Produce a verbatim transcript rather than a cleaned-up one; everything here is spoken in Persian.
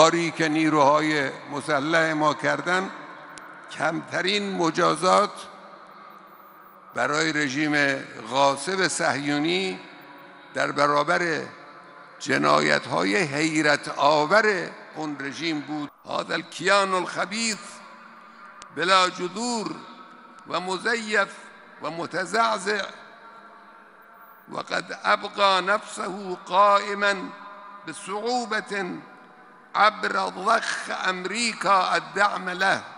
کاری که نیروهای مسلح ما کردند، کمترین مجازات برای رژیم غاصب صهیونی در برابر جنایت‌های حیرت آور اون رژیم بود. هذا الكيان الخبيث بلا جذور ومزيف ومتزعزع وقد أبقى نفسه قائما بصعوبة عبر ضخ أمريكا الدعم له.